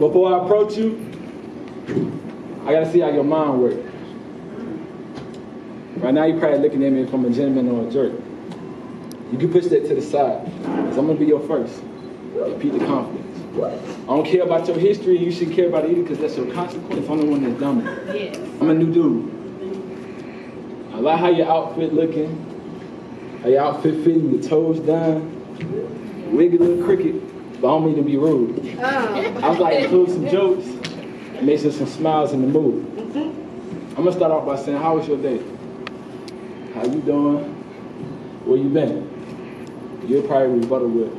Before I approach you, I gotta see how your mind works. Right now, you're probably looking at me from a gentleman or a jerk. You can push that to the side, because I'm gonna be your first. Repeat the confidence. I don't care about your history, you shouldn't care about it either, because that's your consequence. I'm the one that's dominant. Yes. I'm a new dude. I like how your outfit looking. How your outfit fitting, your toes down, wiggy little cricket, but I don't mean to be rude. Oh. I was like, include some jokes, and make sure some smiles in the mood. Mm-hmm. I'm gonna start off by saying, how was your day? How you doing? Where you been? You'll probably rebuttal with,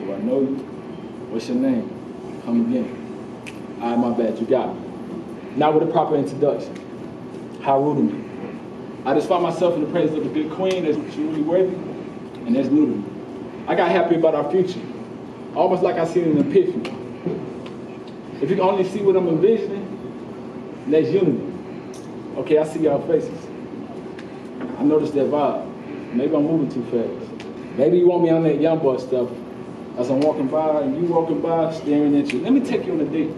do I know you? What's your name? Come again. All right, my bad, you got me. Now with a proper introduction. How rude of me. I just find myself in the presence of a good queen that's truly worthy and that's new to me. I got happy about our future, almost like I seen an epiphany. If you can only see what I'm envisioning, that's unity. Okay, I see y'all faces. I noticed that vibe. Maybe I'm moving too fast. Maybe you want me on that young boy stuff as I'm walking by and you walking by staring at you. Let me take you on a date.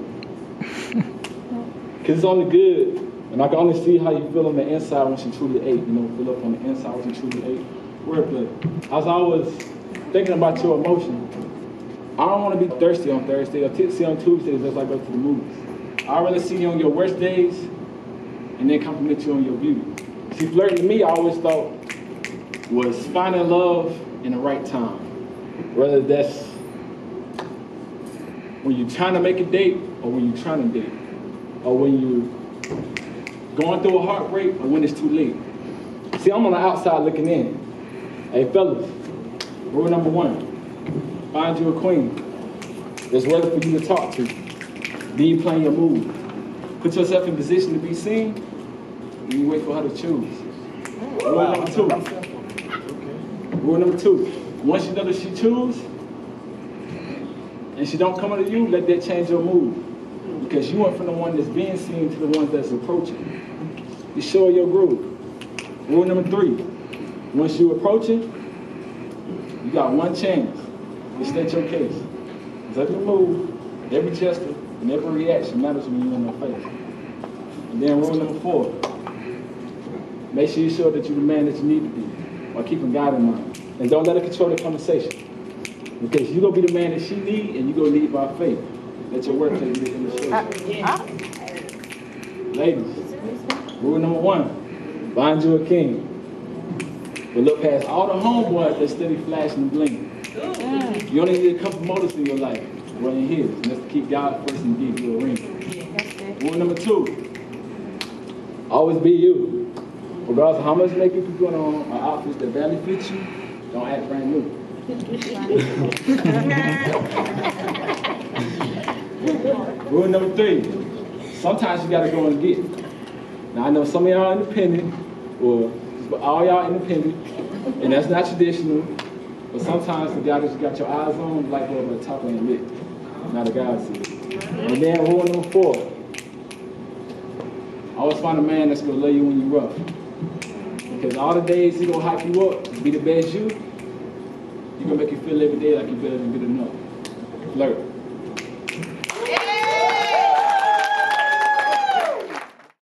Because it's only good. And I can only see how you feel on the inside once you truly ate. You know, feel up on the inside once you truly ate. Wordplay. I was always thinking about your emotion. I don't want to be thirsty on Thursday or tipsy on Tuesdays as I go to the movies. I'd rather see you on your worst days and then compliment you on your beauty. See, flirting to me, I always thought was finding love in the right time. Whether that's when you're trying to make a date or when you're trying to date. Or when you going through a heartbreak or when it's too late. See, I'm on the outside looking in. Hey, fellas, rule number one, find you a queen that's worthy for you to talk to. Then you plan your move. Put yourself in position to be seen, and you wait for her to choose. Rule number two, once you know that she chooses, and she don't come to you, let that change your mood. Because you went from the one that's being seen to the one that's approaching. You show your groove. Rule number three, once you approach it, you got one chance to state your case. Because every move, every gesture, and every reaction matters when you're in their face. And then rule number four, make sure you show that you're the man that you need to be while keeping God in mind. And don't let her control the conversation. Because you're going to be the man that she needs, and you're going to lead by faith. That's your work that you in the show. Ladies, rule number one, find you a king. But look past all the homeboys that steady flash and bling. You only need a couple motives in your life, running his, and that's to keep God first and give you a ring. Rule number two, always be you. Regardless of how much makeup you put on, or outfits that barely fit you, don't act brand new. Rule number three, sometimes you gotta go and get it. Now I know some of y'all are independent, but all y'all independent, and that's not traditional, but sometimes the guy that you got your eyes on, like over the top of your lip, now the guys see it. And then rule number four, always find a man that's gonna love you when you're rough. Because all the days he gonna hype you up, be the best you, he gonna make you feel every day like you're better than good enough. Flirt.